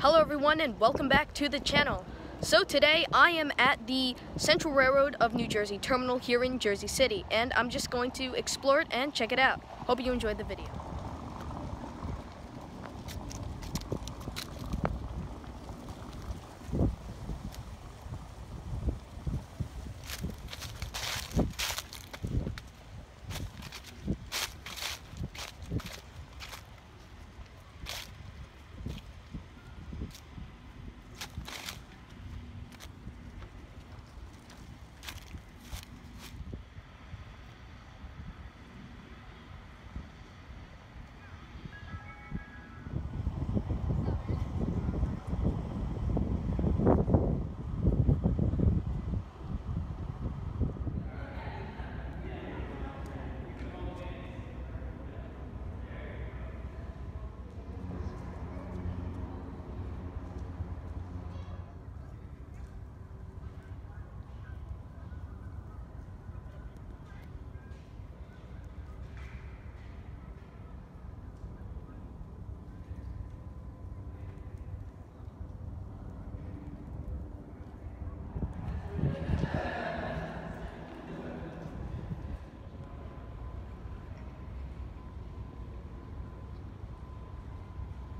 Hello everyone and welcome back to the channel. So today I am at the Central Railroad of New Jersey Terminal here in Jersey City, and I'm just going to explore it and check it out. Hope you enjoyed the video.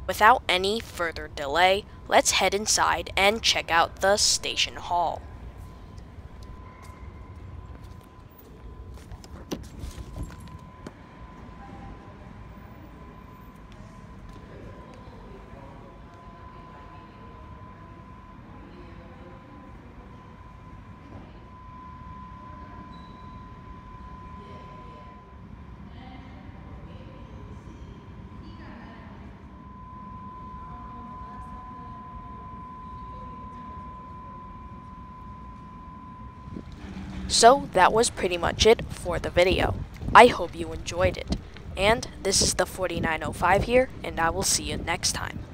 Without any further delay, let's head inside and check out the station hall. So that was pretty much it for the video. I hope you enjoyed it. And this is the 4905 here, and I will see you next time.